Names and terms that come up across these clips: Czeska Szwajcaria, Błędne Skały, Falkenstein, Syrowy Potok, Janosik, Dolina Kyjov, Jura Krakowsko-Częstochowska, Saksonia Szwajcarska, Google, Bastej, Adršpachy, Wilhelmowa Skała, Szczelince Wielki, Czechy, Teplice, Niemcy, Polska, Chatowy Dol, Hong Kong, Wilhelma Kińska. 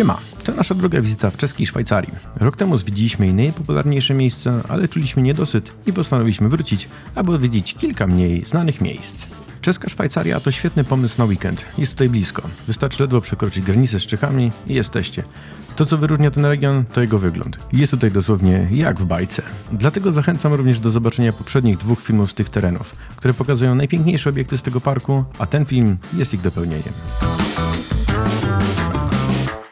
Siema, to nasza druga wizyta w czeskiej Szwajcarii. Rok temu zwiedziliśmy jej najpopularniejsze miejsca, ale czuliśmy niedosyt i postanowiliśmy wrócić, aby odwiedzić kilka mniej znanych miejsc. Czeska Szwajcaria to świetny pomysł na weekend. Jest tutaj blisko. Wystarczy ledwo przekroczyć granicę z Czechami i jesteście. To, co wyróżnia ten region, to jego wygląd. Jest tutaj dosłownie jak w bajce. Dlatego zachęcam również do zobaczenia poprzednich dwóch filmów z tych terenów, które pokazują najpiękniejsze obiekty z tego parku, a ten film jest ich dopełnieniem.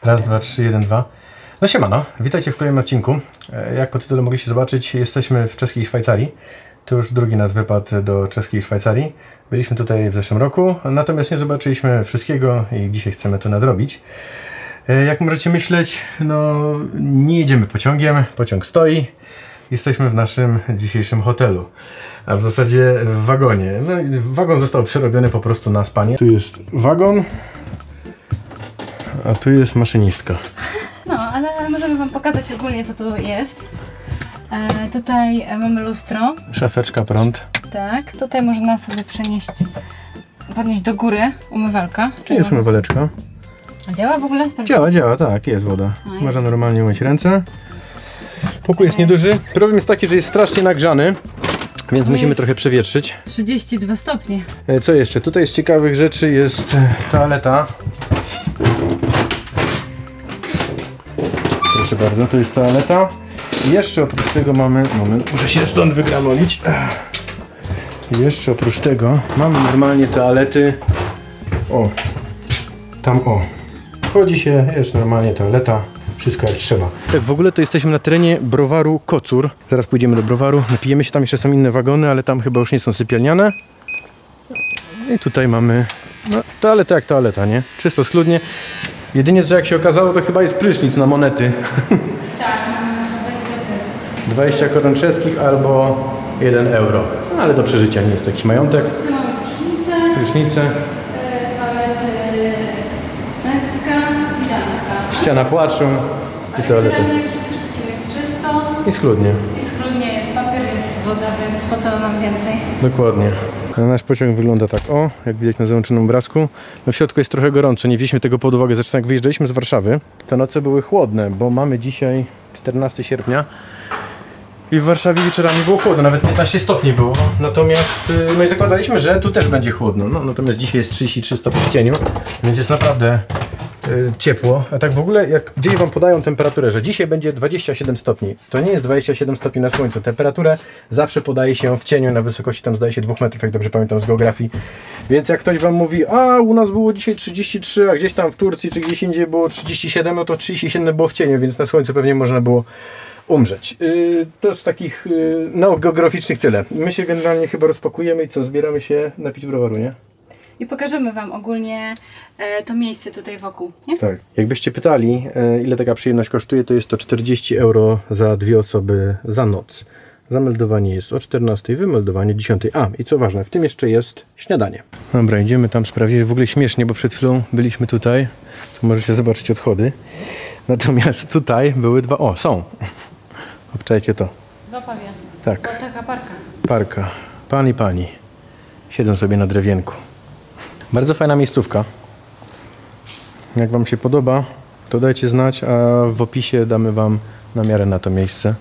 Raz, dwa, trzy, jeden, dwa. No siemano, witajcie w kolejnym odcinku. Jak po tytule mogliście zobaczyć, jesteśmy w czeskiej Szwajcarii. To już drugi nasz wypad do czeskiej Szwajcarii. Byliśmy tutaj w zeszłym roku, natomiast nie zobaczyliśmy wszystkiego i dzisiaj chcemy to nadrobić. Jak możecie myśleć, no nie jedziemy pociągiem, pociąg stoi. Jesteśmy w naszym dzisiejszym hotelu, a w zasadzie w wagonie. No, wagon został przerobiony po prostu na spanie. Tu jest wagon, a tu jest maszynistka. No, ale możemy wam pokazać ogólnie, co tu jest. Tutaj mamy lustro. Szafeczka, prąd. Tak, tutaj można sobie przenieść, podnieść do góry umywalka. Czyli jest umywaleczka. Działa w ogóle? Sprawdź. Działa, tak, jest woda. No można normalnie umyć ręce. Pokój jest nieduży. Problem jest taki, że jest strasznie nagrzany, więc musimy trochę przewietrzyć. 32 stopnie. Co jeszcze? Tutaj z ciekawych rzeczy jest toaleta. Proszę bardzo, tu jest toaleta. I jeszcze oprócz tego mamy... Moment, muszę się stąd wygramolić. I jeszcze oprócz tego mamy normalnie toalety. O! Tam o! Wchodzi się, jest normalnie toaleta. Wszystko jak trzeba. Tak, w ogóle to jesteśmy na terenie browaru Kocur. Zaraz pójdziemy do browaru, napijemy się. Tam jeszcze są inne wagony, ale tam chyba już nie są sypialniane. I tutaj mamy... No, toaleta jak toaleta, nie? Czysto, schludnie. Jedynie co jak się okazało, to chyba jest prysznic na monety. Tak. 20 koron czeskich albo 1 euro. No, ale do przeżycia, nie jest to jakiś majątek. No, mamy prysznicę, toalety męska i damska. Ściana płaczu i toalety. Przede wszystkim jest czysto. I schludnie. I schludnie, jest papier, jest woda, więc po co nam więcej? Dokładnie. Nasz pociąg wygląda tak o, jak widać na załączonym obrazku. No w środku jest trochę gorąco, nie wzięliśmy tego pod uwagę. Zresztą jak wyjeżdżaliśmy z Warszawy, to noce były chłodne, bo mamy dzisiaj 14 sierpnia. I w Warszawie wieczorami było chłodno, nawet 15 stopni było. Natomiast, no i zakładaliśmy, że tu też będzie chłodno. No, natomiast dzisiaj jest 33 stopni w cieniu, więc jest naprawdę ciepło. A tak w ogóle, jak gdzieś wam podają temperaturę, że dzisiaj będzie 27 stopni, to nie jest 27 stopni na słońcu. Temperaturę zawsze podaje się w cieniu, na wysokości tam zdaje się 2 metrów, jak dobrze pamiętam z geografii. Więc jak ktoś wam mówi, a u nas było dzisiaj 33, a gdzieś tam w Turcji czy gdzieś indziej było 37, no to 37 było w cieniu, więc na słońcu pewnie można było umrzeć. To z takich nauk geograficznych tyle. My się generalnie chyba rozpakujemy i co? Zbieramy się napić browaru, nie? I pokażemy wam ogólnie to miejsce tutaj wokół, nie? Tak. Jakbyście pytali, ile taka przyjemność kosztuje, to jest to 40 euro za dwie osoby za noc. Zameldowanie jest o 14, wymeldowanie o 10. A, i co ważne, w tym jeszcze jest śniadanie. Dobra, idziemy tam sprawie. W ogóle śmiesznie, bo przed chwilą byliśmy tutaj. Tu możecie zobaczyć odchody. Natomiast tutaj były dwa... O, są! Obczajcie to. Dwa pawie. Tak. Bo taka parka. Parka. Pan i pani. Siedzą sobie na drewienku. Bardzo fajna miejscówka. Jak wam się podoba, to dajcie znać, a w opisie damy wam namiarę na to miejsce.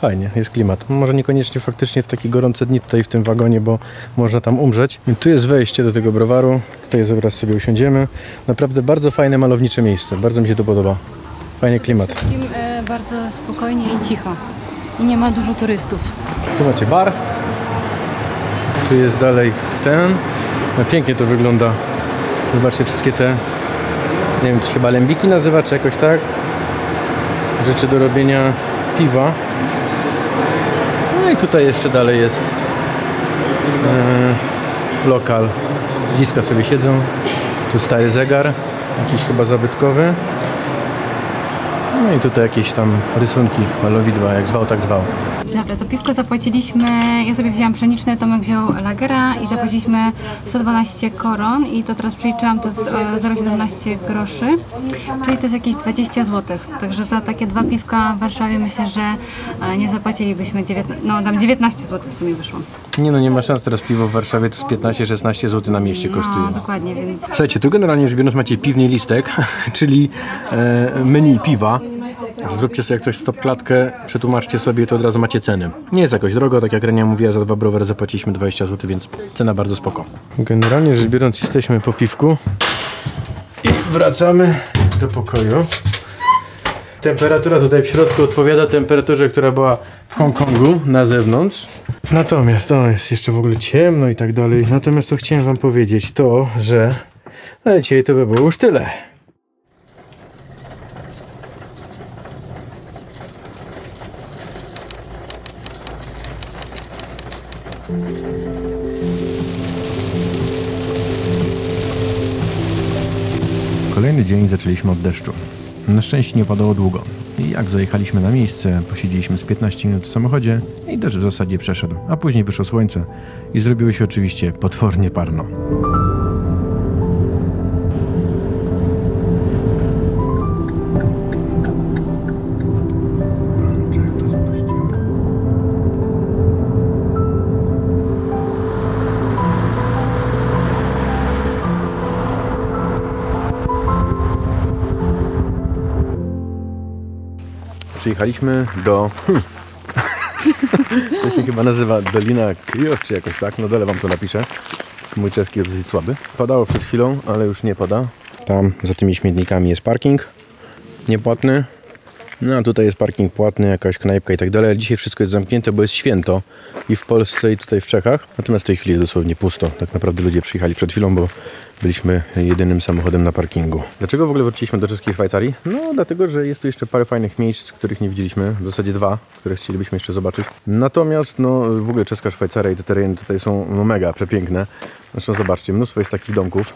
Fajnie, jest klimat. Może niekoniecznie faktycznie w takie gorące dni tutaj w tym wagonie, bo można tam umrzeć. I tu jest wejście do tego browaru. Tutaj jest obraz, sobie usiądziemy. Naprawdę bardzo fajne, malownicze miejsce. Bardzo mi się to podoba. Fajny klimat. Bardzo spokojnie i cicho. I nie ma dużo turystów. Tu macie bar. Tu jest dalej ten. No, pięknie to wygląda. Zobaczcie wszystkie te, nie wiem, to się chyba lembiki nazywa, czy jakoś tak. Rzeczy do robienia piwa. No i tutaj jeszcze dalej jest lokal. Dziska sobie siedzą. Tu stary zegar. Jakiś chyba zabytkowy. No i tutaj jakieś tam rysunki, malowidła, jak zwał, tak zwał. Dobra, za piwko zapłaciliśmy, ja sobie wzięłam pszeniczne, Tomek wziął lagera i zapłaciliśmy 112 koron i to teraz przeliczyłam, to jest 0,17 groszy, czyli to jest jakieś 20 zł. Także za takie dwa piwka w Warszawie myślę, że nie zapłacilibyśmy, no tam 19 zł w sumie wyszło. Nie no, nie ma szans, teraz piwo w Warszawie to z 15-16 zł na mieście kosztuje. No dokładnie, więc... Słuchajcie, tu generalnie rzecz biorąc macie piwny listek, czyli menu piwa. Zróbcie sobie jak coś stop klatkę, przetłumaczcie sobie, to od razu macie ceny. Nie jest jakoś drogo, tak jak Renia mówiła, za dwa browary zapłaciliśmy 20 zł, więc cena bardzo spoko. Generalnie rzecz biorąc jesteśmy po piwku i wracamy do pokoju. Temperatura tutaj w środku odpowiada temperaturze, która była w Hongkongu na zewnątrz. Natomiast, to jest jeszcze w ogóle ciemno i tak dalej, natomiast co chciałem wam powiedzieć to, że na dzisiaj to by było już tyle. Kolejny dzień zaczęliśmy od deszczu. Na szczęście nie padało długo i jak zajechaliśmy na miejsce, posiedzieliśmy z 15 minut w samochodzie i deszcz w zasadzie przeszedł, a później wyszło słońce i zrobiło się oczywiście potwornie parno. Przyjechaliśmy do, to się chyba nazywa Dolina Kyjov, czy jakoś tak, na dole wam to napiszę. Mój czeski jest dosyć słaby. Padało przed chwilą, ale już nie pada. Tam za tymi śmietnikami jest parking niepłatny. No a tutaj jest parking płatny, jakaś knajpka i tak dalej. Dzisiaj wszystko jest zamknięte, bo jest święto i w Polsce i tutaj w Czechach. Natomiast w tej chwili jest dosłownie pusto. Tak naprawdę ludzie przyjechali przed chwilą, bo byliśmy jedynym samochodem na parkingu. Dlaczego w ogóle wróciliśmy do Czeskiej Szwajcarii? No dlatego, że jest tu jeszcze parę fajnych miejsc, których nie widzieliśmy. W zasadzie dwa, które chcielibyśmy jeszcze zobaczyć. Natomiast no w ogóle Czeska Szwajcaria i te tereny tutaj są no, mega przepiękne. Zresztą zobaczcie, mnóstwo jest takich domków.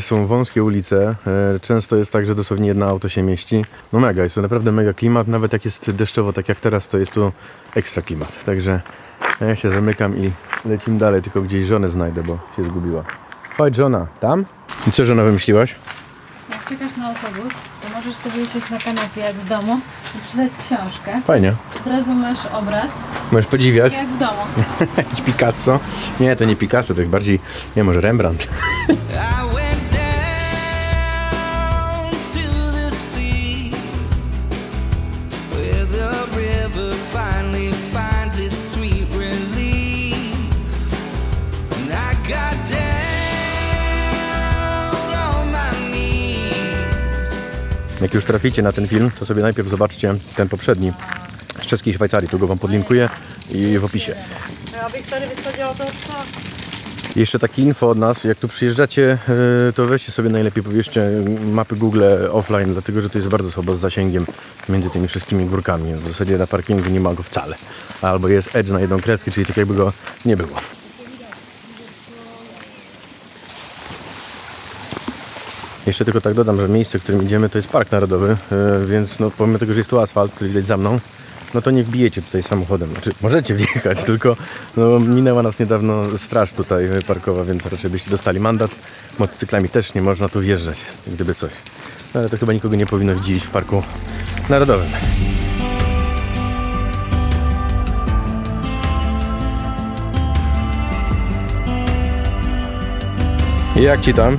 Są wąskie ulice, często jest tak, że dosłownie jedno auto się mieści. No mega, jest to naprawdę mega klimat, nawet jak jest deszczowo, tak jak teraz, to jest tu ekstra klimat. Także ja się zamykam i lecimy dalej, tylko gdzieś żonę znajdę, bo się zgubiła. Chodź żona, tam? I co żona wymyśliłaś? Jak czekasz na autobus, to możesz sobie usiąść na kanapie jak w domu i przeczytać książkę. Fajnie. Od razu masz obraz. Możesz podziwiać. Jak w domu. Jakiś Picasso. Nie, to nie Picasso, to jest bardziej, nie może Rembrandt. Jak już traficie na ten film, to sobie najpierw zobaczcie ten poprzedni z Czeskiej Szwajcarii. Tu go wam podlinkuję i w opisie. Jeszcze takie info od nas, jak tu przyjeżdżacie, to weźcie sobie najlepiej, powieszcie mapy Google offline, dlatego że to jest bardzo słabo z zasięgiem między tymi wszystkimi górkami. W zasadzie na parkingu nie ma go wcale. Albo jest edge na jedną kreskę, czyli tak jakby go nie było. Jeszcze tylko tak dodam, że miejsce, w którym idziemy, to jest park narodowy, więc no, pomimo tego, że jest tu asfalt, który widać za mną, no to nie wbijecie tutaj samochodem. Znaczy, możecie wjechać, tylko no, minęła nas niedawno straż tutaj parkowa, więc raczej byście dostali mandat. Motocyklami też nie można tu wjeżdżać, gdyby coś. No, ale to chyba nikogo nie powinno dziwić w parku narodowym. Jak ci tam?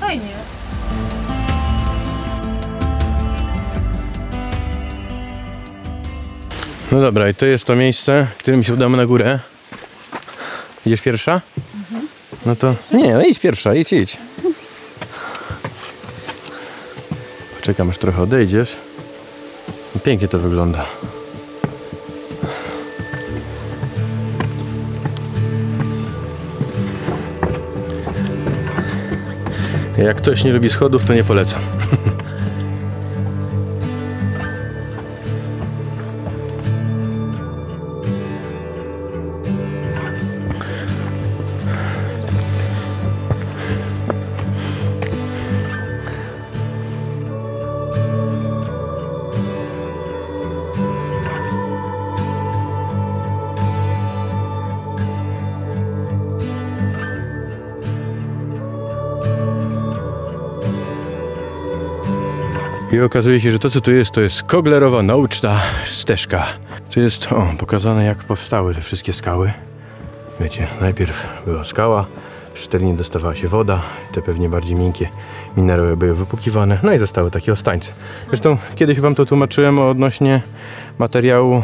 Fajnie. No dobra, i to jest to miejsce, w którym się udamy na górę. Idziesz pierwsza? Mhm. No to... Nie, no idź pierwsza, idź. Poczekam, aż trochę odejdziesz. Pięknie to wygląda. Jak ktoś nie lubi schodów, to nie polecam. I okazuje się, że to co tu jest, to jest koglerowa nauczna ścieżka. Tu jest pokazane, jak powstały te wszystkie skały. Wiecie, najpierw była skała, przy terenie dostawała się woda, te pewnie bardziej miękkie minerały były wypłukiwane, no i zostały takie ostańce. Zresztą kiedyś wam to tłumaczyłem odnośnie materiału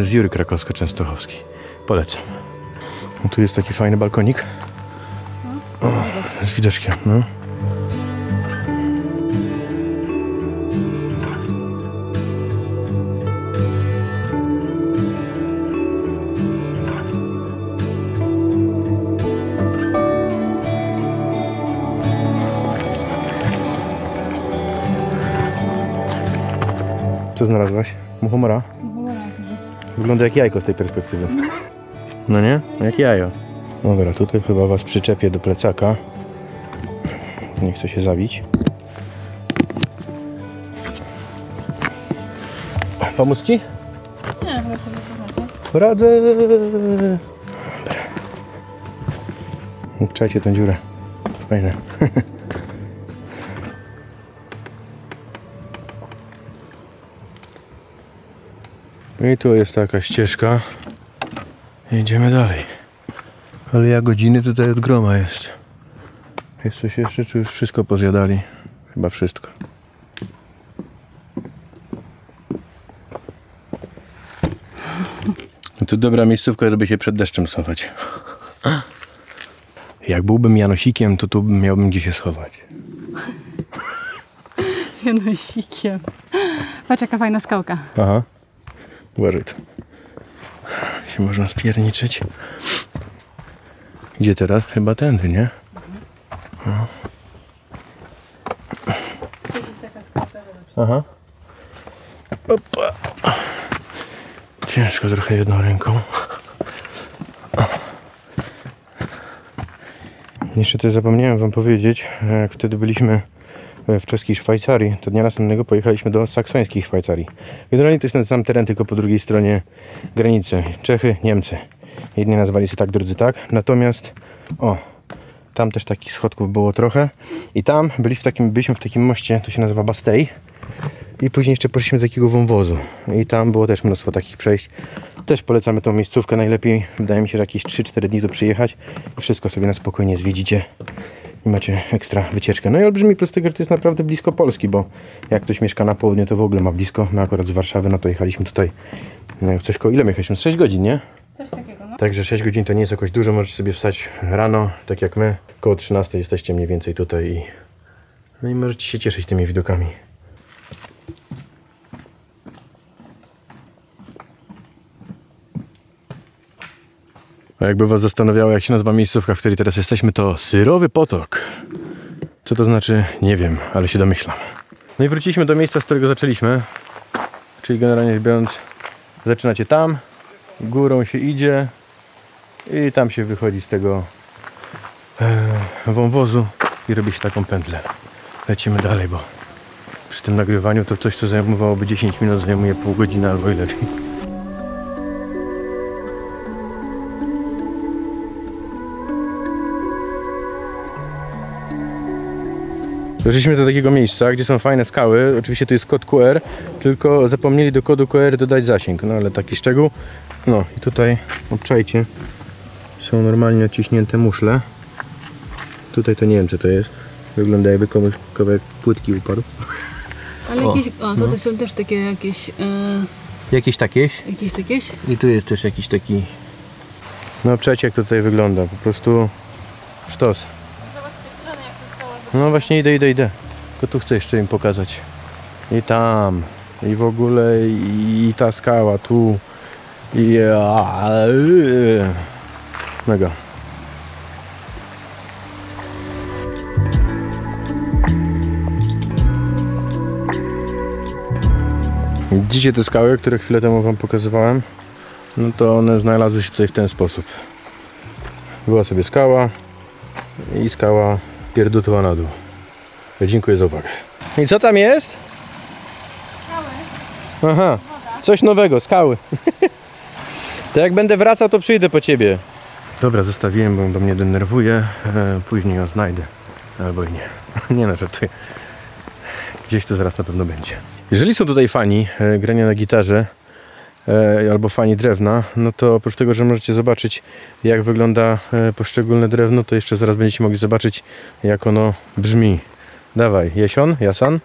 z Jury Krakowsko-Częstochowskiej. Polecam. No, tu jest taki fajny balkonik. O, z widoczkiem. No. Co znalazłaś? Muchomora? Muchomora. Wygląda jak jajko z tej perspektywy. No nie? Jak jajo. Dobra, tutaj chyba was przyczepię do plecaka. Nie chcę się zabić. Pomóc ci? Nie, chyba sobie poradzę. Dobra. Upczajcie tę dziurę. Fajne. I tu jest taka ścieżka. Idziemy dalej. Ale ja godziny tutaj od groma jest. Jest coś jeszcze, czy już wszystko pozjadali? Chyba wszystko. No to dobra miejscówka, żeby się przed deszczem schować. Jak byłbym Janosikiem, to tu miałbym gdzie się schować. Janosikiem. Patrz, jaka fajna skałka. Aha. Uważaj to. Się można spierniczyć. Gdzie teraz? Chyba tędy, nie? No. Aha. Opa. Ciężko trochę jedną ręką. Jeszcze też zapomniałem wam powiedzieć, jak wtedy byliśmy w czeskiej Szwajcarii, to dnia następnego pojechaliśmy do saksońskiej Szwajcarii. Generalnie to jest ten sam teren, tylko po drugiej stronie granicy. Czechy, Niemcy. Jedni nazwali się tak, drudzy tak. Natomiast, tam też takich schodków było trochę. I tam byliśmy w takim moście, to się nazywa Bastej. I później jeszcze poszliśmy do takiego wąwozu. I tam było też mnóstwo takich przejść. Też polecamy tą miejscówkę. Najlepiej, wydaje mi się, że jakieś 3-4 dni tu przyjechać. I wszystko sobie na spokojnie zwiedzicie. I macie ekstra wycieczkę. No i olbrzymi plus Tyger to jest naprawdę blisko Polski, bo jak ktoś mieszka na południu, to w ogóle ma blisko. My akurat z Warszawy, no to jechaliśmy tutaj. Coś ile my jechaliśmy? 6 godzin, nie? Coś takiego, no. Także 6 godzin to nie jest jakoś dużo. Możecie sobie wstać rano, tak jak my. Koło 13 jesteście mniej więcej tutaj. No i możecie się cieszyć tymi widokami. A jakby was zastanawiało, jak się nazywa miejscówka, w której teraz jesteśmy, to Syrowy Potok. Co to znaczy? Nie wiem, ale się domyślam. No i wróciliśmy do miejsca, z którego zaczęliśmy. Czyli generalnie rzecz biorąc, zaczynacie tam, górą się idzie i tam się wychodzi z tego wąwozu i robi się taką pętlę. Lecimy dalej, bo przy tym nagrywaniu to coś, co zajmowałoby 10 minut, zajmuje pół godziny albo i lepiej. Doszliśmy do takiego miejsca, gdzie są fajne skały. Oczywiście tu jest kod QR, tylko zapomnieli do kodu QR dodać zasięg. No ale taki szczegół. No i tutaj, obczajcie, są normalnie odciśnięte muszle. Tutaj to nie wiem co to jest. Wygląda jakby komuś kawałek płytki upadł. Ale jakieś, to są też takie jakieś... Jakieś takieś. Jakieś takieś. I tu jest też jakiś taki... No obczajcie jak to tutaj wygląda. Po prostu sztos. No właśnie idę. Tylko tu chcę jeszcze im pokazać. I tam. I w ogóle. I ta skała tu. I... Mega. Widzicie te skały, które chwilę temu wam pokazywałem? No to one znalazły się tutaj w ten sposób. Była sobie skała. I skała pierdutła na dół. Dziękuję za uwagę. I co tam jest? Skały. Aha. Woda. Coś nowego, skały. To jak będę wracał, to przyjdę po ciebie. Dobra, zostawiłem, bo on do mnie denerwuje. Później ją znajdę. Albo i nie. Nie, no, żartuję. Gdzieś to zaraz na pewno będzie. Jeżeli są tutaj fani grania na gitarze albo fani drewna, no to oprócz tego, że możecie zobaczyć, jak wygląda poszczególne drewno, to jeszcze zaraz będziecie mogli zobaczyć, jak ono brzmi. Dawaj, Jesion, Jasan.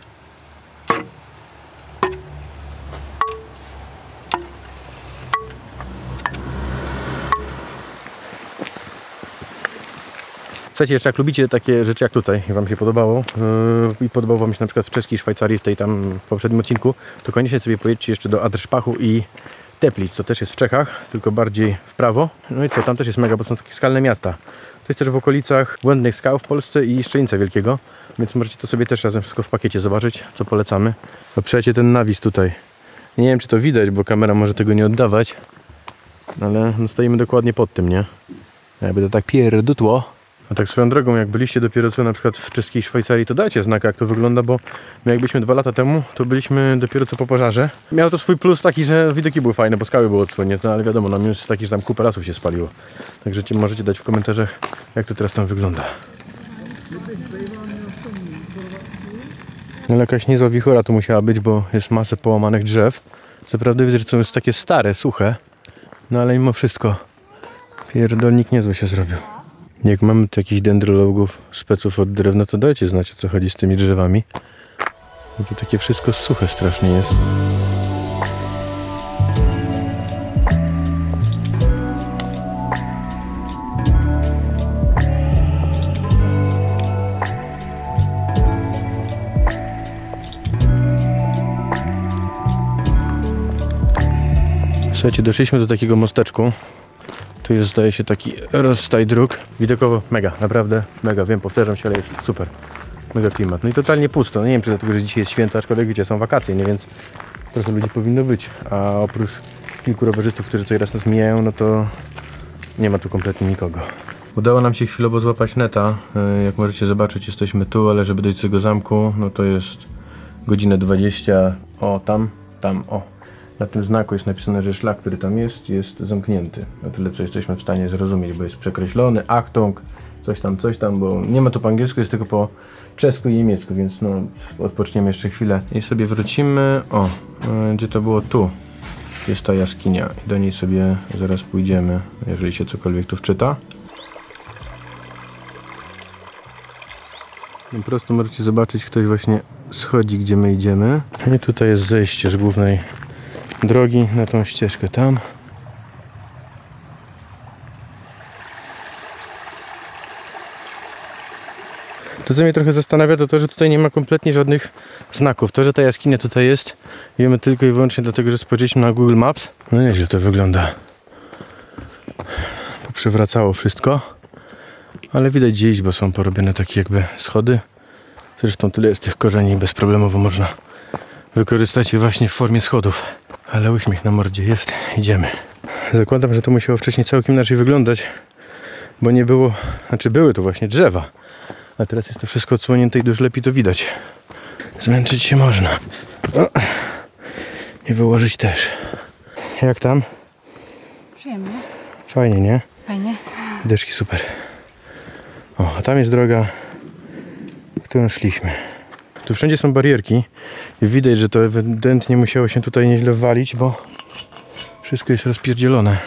Słuchajcie, jeszcze jak lubicie takie rzeczy jak tutaj, wam się podobało i podobało wam się na przykład w Czeskiej Szwajcarii, w tej tam poprzednim odcinku, to koniecznie sobie pojedźcie jeszcze do Adršpachu i Teplic, to też jest w Czechach, tylko bardziej w prawo. No i co, tam też jest mega, bo są takie skalne miasta. To jest też w okolicach Błędnych Skał w Polsce i Szczelinca Wielkiego, więc możecie to sobie też razem wszystko w pakiecie zobaczyć, co polecamy. Poprzejcie ten nawis tutaj. Nie wiem, czy to widać, bo kamera może tego nie oddawać, ale no, stoimy dokładnie pod tym, nie? Ja będę tak pierdutło. A tak swoją drogą, jak byliście dopiero co na przykład w Czeskiej Szwajcarii, to dajcie znak, jak to wygląda, bo my jak byliśmy 2 lata temu, to byliśmy dopiero co po pożarze. Miało to swój plus taki, że widoki były fajne, bo skały były odsłonięte, ale wiadomo, no minus jest taki, że tam kupę lasów się spaliło. Także możecie dać w komentarzach, jak to teraz tam wygląda. Ale jakaś niezła wichura tu musiała być, bo jest masę połamanych drzew. Co prawda widzę, że to jest takie stare, suche, no ale mimo wszystko pierdolnik niezły się zrobił. Jak mamy tu jakichś dendrologów, speców od drewna, to dajcie znać, o co chodzi z tymi drzewami. Bo to takie wszystko suche strasznie jest. Słuchajcie, doszliśmy do takiego mosteczku. Tu jest, zdaje się, taki rozstaj dróg. Widokowo mega, naprawdę mega. Wiem, powtarzam się, ale jest super. Mega klimat. No i totalnie pusto. No nie wiem, czy dlatego, że dzisiaj jest święto, aczkolwiek wiecie, są wakacje, nie? Więc trochę ludzi powinno być. A oprócz kilku rowerzystów, którzy co raz nas mijają, no to nie ma tu kompletnie nikogo. Udało nam się chwilowo złapać neta. Jak możecie zobaczyć, jesteśmy tu, ale żeby dojść do tego zamku, no to jest godzina 20. O, tam, o. Na tym znaku jest napisane, że szlak, który tam jest zamknięty. Na tyle, co jesteśmy w stanie zrozumieć, bo jest przekreślony, Achtung, coś tam, bo nie ma to po angielsku, jest tylko po czesku i niemiecku, więc no, odpoczniemy jeszcze chwilę i sobie wrócimy. O, gdzie to było? Tu jest ta jaskinia i do niej sobie zaraz pójdziemy, jeżeli się cokolwiek tu wczyta. Po prostu możecie zobaczyć, ktoś właśnie schodzi, gdzie my idziemy. I tutaj jest zejście z głównej drogi na tą ścieżkę tam. To, co mnie trochę zastanawia, to to, że tutaj nie ma kompletnie żadnych znaków. To, że ta jaskinia tutaj jest, wiemy tylko i wyłącznie dlatego, że spojrzeliśmy na Google Maps. No nieźle to wygląda. Poprzewracało wszystko. Ale widać gdzie iść, bo są porobione takie jakby schody. Zresztą tyle jest tych korzeni, bezproblemowo można wykorzystać je właśnie w formie schodów. Ale uśmiech na mordzie jest, idziemy. Zakładam, że to musiało wcześniej całkiem inaczej wyglądać, bo nie było, znaczy były tu właśnie drzewa, a teraz jest to wszystko odsłonięte i dużo lepiej to widać. Zmęczyć się można. O. I wyłożyć też. Jak tam? Przyjemnie. Fajnie, nie? Fajnie. Deszki super. O, a tam jest droga, którą szliśmy. Tu wszędzie są barierki i widać, że to ewidentnie musiało się tutaj nieźle walić, bo wszystko jest rozpierdzielone.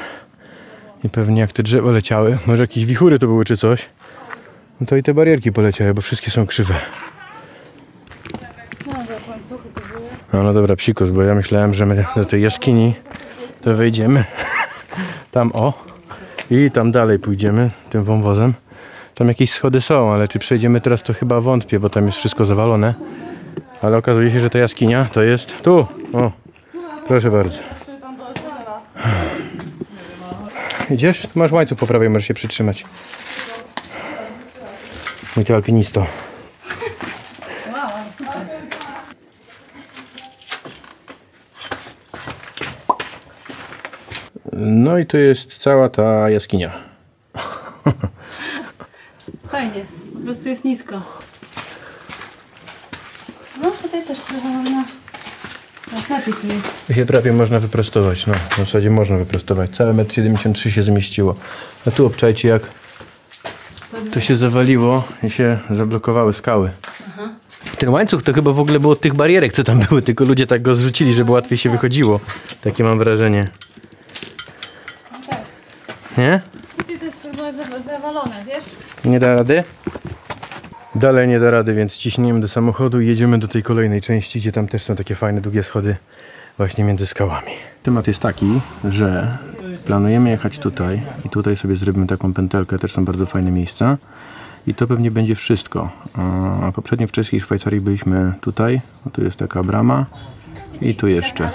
I pewnie jak te drzewa leciały, może jakieś wichury to były czy coś, no to i te barierki poleciały, bo wszystkie są krzywe. No, no dobra, psikus, bo ja myślałem, że my do tej jaskini to wejdziemy. Tam o. I tam dalej pójdziemy tym wąwozem. Tam jakieś schody są, ale czy przejdziemy teraz, to chyba wątpię, bo tam jest wszystko zawalone. Ale okazuje się, że ta jaskinia to jest tu. O, proszę bardzo. Idziesz? Tu masz łańcuch po prawej, możesz się przytrzymać. Mój ty alpinisto. No i tu jest cała ta jaskinia. Fajnie, po prostu jest nisko. No tutaj też trochę można... Napik jest. Tu się prawie można wyprostować, no w zasadzie można wyprostować. Całe 1,73 m się zmieściło. A tu obczajcie jak to się zawaliło i się zablokowały skały. Aha. Ten łańcuch to chyba w ogóle było od tych barierek, co tam były, tylko ludzie tak go zrzucili, żeby łatwiej się wychodziło. Takie mam wrażenie. Tak. Nie? I to jest chyba zawalone, wiesz? Nie da rady? Dalej nie da rady, więc ciśniemy do samochodu i jedziemy do tej kolejnej części, gdzie tam też są takie fajne, długie schody właśnie między skałami. Temat jest taki, że planujemy jechać tutaj i tutaj sobie zrobimy taką pętelkę, też są bardzo fajne miejsca. I to pewnie będzie wszystko. A poprzednio w Czeskiej Szwajcarii byliśmy tutaj, tu jest taka brama i tu jeszcze,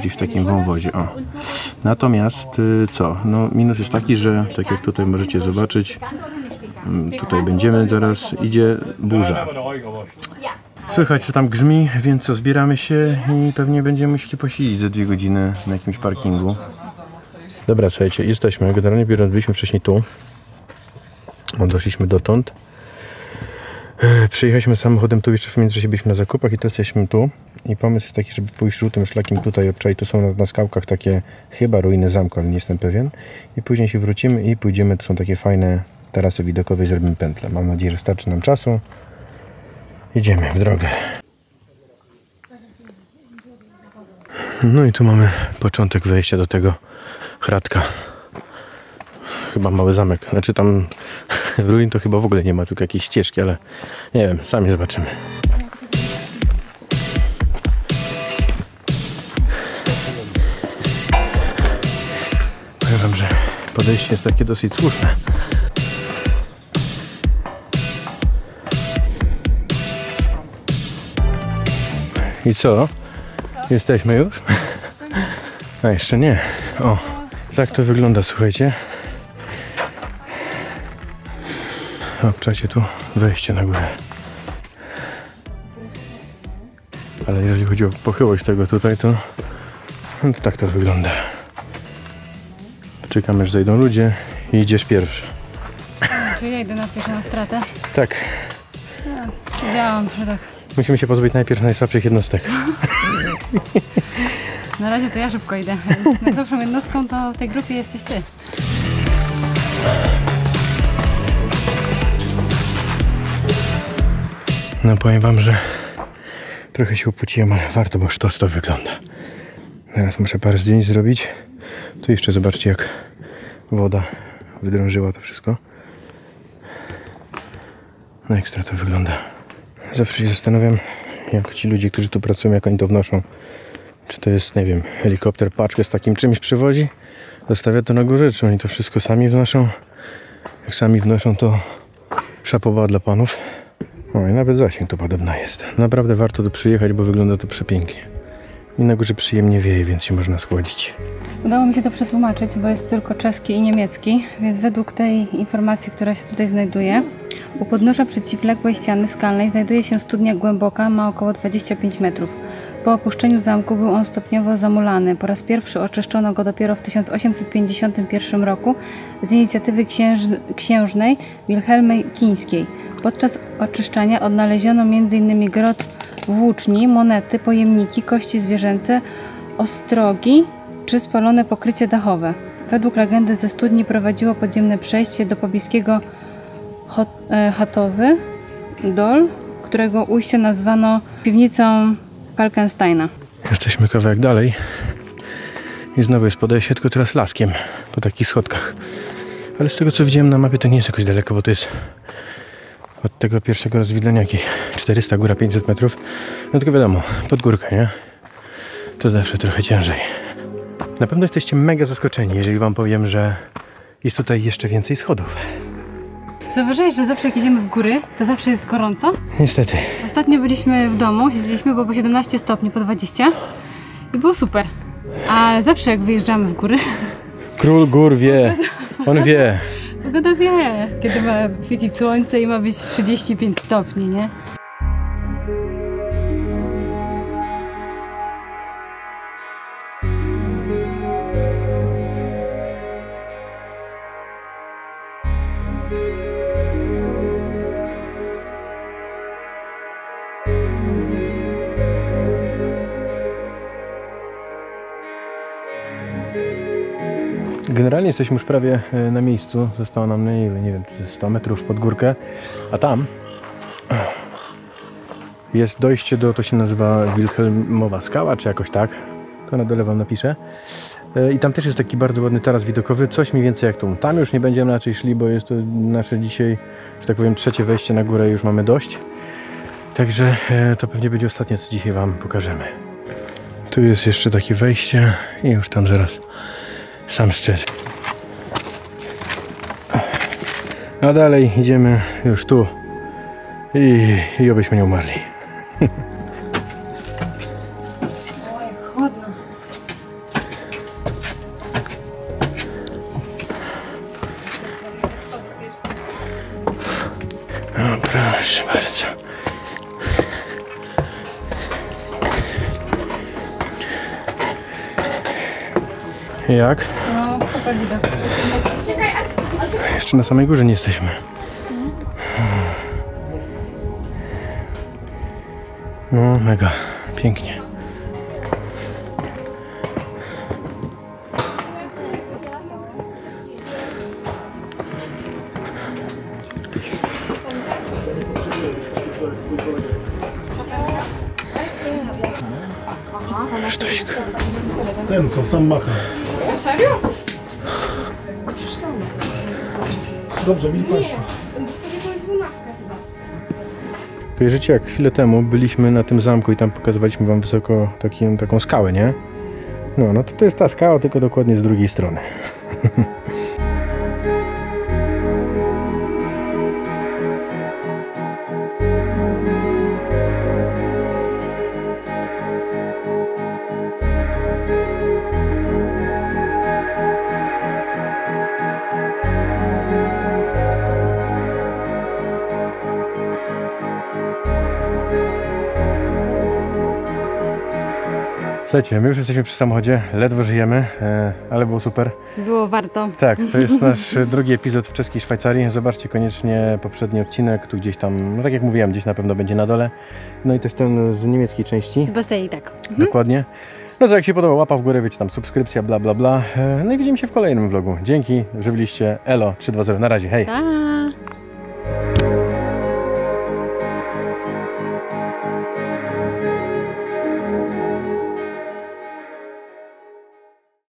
gdzieś w takim wąwozie. O. Natomiast co? No, minus jest taki, że tak jak tutaj możecie zobaczyć, tutaj będziemy, zaraz idzie burza. Słychać, co tam grzmi, więc co, zbieramy się i pewnie będziemy musieli posiedzieć ze 2 godziny na jakimś parkingu. Dobra, słuchajcie, jesteśmy. Generalnie biorąc, byliśmy wcześniej tu. Doszliśmy dotąd. Przyjechaliśmy samochodem, tu jeszcze w międzyczasie byliśmy na zakupach i teraz jesteśmy tu. I pomysł jest taki, żeby pójść żółtym szlakiem tutaj od Czaj. Tu są na skałkach takie chyba ruiny zamku, ale nie jestem pewien. I później się wrócimy i pójdziemy, tu są takie fajne tarasy widokowe i zrobimy pętlę. Mam nadzieję, że starczy nam czasu. Idziemy w drogę. No i tu mamy początek wejścia do tego hradka. Chyba mały zamek. Znaczy tam ruin to chyba w ogóle nie ma, tylko jakieś ścieżki, ale nie wiem, sami zobaczymy. Powiem wam, że podejście jest takie dosyć słuszne. I co? Jesteśmy już? A jeszcze nie. O, tak to wygląda, słuchajcie. Obczajcie tu wejście na górę. Ale jeżeli chodzi o pochyłość tego tutaj, to, no to tak to wygląda. Czekamy, aż zejdą ludzie i idziesz pierwszy. Czy ja idę na pierwszą stratę? Tak. Wiedziałam, że tak. Musimy się pozbyć najpierw najsłabszych jednostek. Na razie to ja szybko idę. Najsłabszą jednostką to w tej grupie jesteś ty. No powiem wam, że trochę się upociłem, ale warto, bo sztos to wygląda. Teraz muszę parę zdjęć zrobić. Tu jeszcze zobaczcie, jak woda wydrążyła to wszystko. No ekstra to wygląda. Zawsze się zastanawiam, jak ci ludzie, którzy tu pracują, jak oni to wnoszą. Czy to jest, nie wiem, helikopter paczkę z takim czymś przywozi, zostawia to na górze, czy oni to wszystko sami wnoszą. Jak sami wnoszą, to szapoba dla panów. O, i nawet zasięg tu podobna jest. Naprawdę warto tu przyjechać, bo wygląda to przepięknie. I na górze przyjemnie wieje, więc się można schłodzić. Udało mi się to przetłumaczyć, bo jest tylko czeski i niemiecki, więc według tej informacji, która się tutaj znajduje, u podnóża przeciwległej ściany skalnej znajduje się studnia głęboka, ma około 25 metrów. Po opuszczeniu zamku był on stopniowo zamulany. Po raz pierwszy oczyszczono go dopiero w 1851 roku z inicjatywy księżnej Wilhelmy Kińskiej. Podczas oczyszczania odnaleziono m.in. grot włóczni, monety, pojemniki, kości zwierzęce, ostrogi czy spalone pokrycie dachowe. Według legendy ze studni prowadziło podziemne przejście do pobliskiego Chatowy Dol, którego ujście nazwano piwnicą Falkensteina. Jesteśmy kawałek dalej i znowu jest podejście, tylko teraz laskiem, po takich schodkach. Ale z tego co widziałem na mapie, to nie jest jakoś daleko, bo to jest od tego pierwszego rozwidlenia jakieś 400, góra 500 metrów. No tylko wiadomo, pod górkę, nie? To zawsze trochę ciężej. Na pewno jesteście mega zaskoczeni, jeżeli wam powiem, że jest tutaj jeszcze więcej schodów. Zauważyłeś, że zawsze jak idziemy w góry, to zawsze jest gorąco? Niestety. Ostatnio byliśmy w domu, siedzieliśmy, bo po 17 stopni, po 20 i było super. A zawsze jak wyjeżdżamy w góry... Król gór wie, on wie. Pogoda wie, kiedy ma świecić słońce i ma być 35 stopni, nie? Generalnie jesteśmy już prawie na miejscu, zostało nam, nie wiem, 100 metrów pod górkę, a tam Jest dojście do, to się nazywa Wilhelmowa Skała, czy jakoś tak. To na dole wam napiszę. I tam też jest taki bardzo ładny taras widokowy, coś mniej więcej jak tu. Tam już nie będziemy raczej szli, bo jest to nasze dzisiaj, że tak powiem, trzecie wejście na górę i już mamy dość. Także to pewnie będzie ostatnie, co dzisiaj wam pokażemy. Tu jest jeszcze takie wejście i już tam zaraz sam szczyt. A dalej idziemy już tu i obyśmy nie umarli. Oj, chłodno. No proszę bardzo. Jak? No, super widać. Jeszcze na samej górze nie jesteśmy. No mega, pięknie. Sztosik. Ten co, sam macha. Serio? Musisz sam machać. Dobrze, mi patrz. Kojarzycie, jak chwilę temu byliśmy na tym zamku i tam pokazywaliśmy wam wysoko taką skałę, nie? No to jest ta skała, tylko dokładnie z drugiej strony. Słuchajcie, my już jesteśmy przy samochodzie, ledwo żyjemy, ale było super. Było warto. Tak, to jest nasz drugi epizod w Czeskiej Szwajcarii. Zobaczcie koniecznie poprzedni odcinek, tu gdzieś tam, no tak jak mówiłem, gdzieś na pewno będzie na dole. No i też ten z niemieckiej części. Z Bastej, tak. Dokładnie. No to jak się podoba, łapa w górę, wiecie tam, subskrypcja, bla, bla, bla. No i widzimy się w kolejnym vlogu. Dzięki, że byliście. Elo 320, na razie, hej. Ta.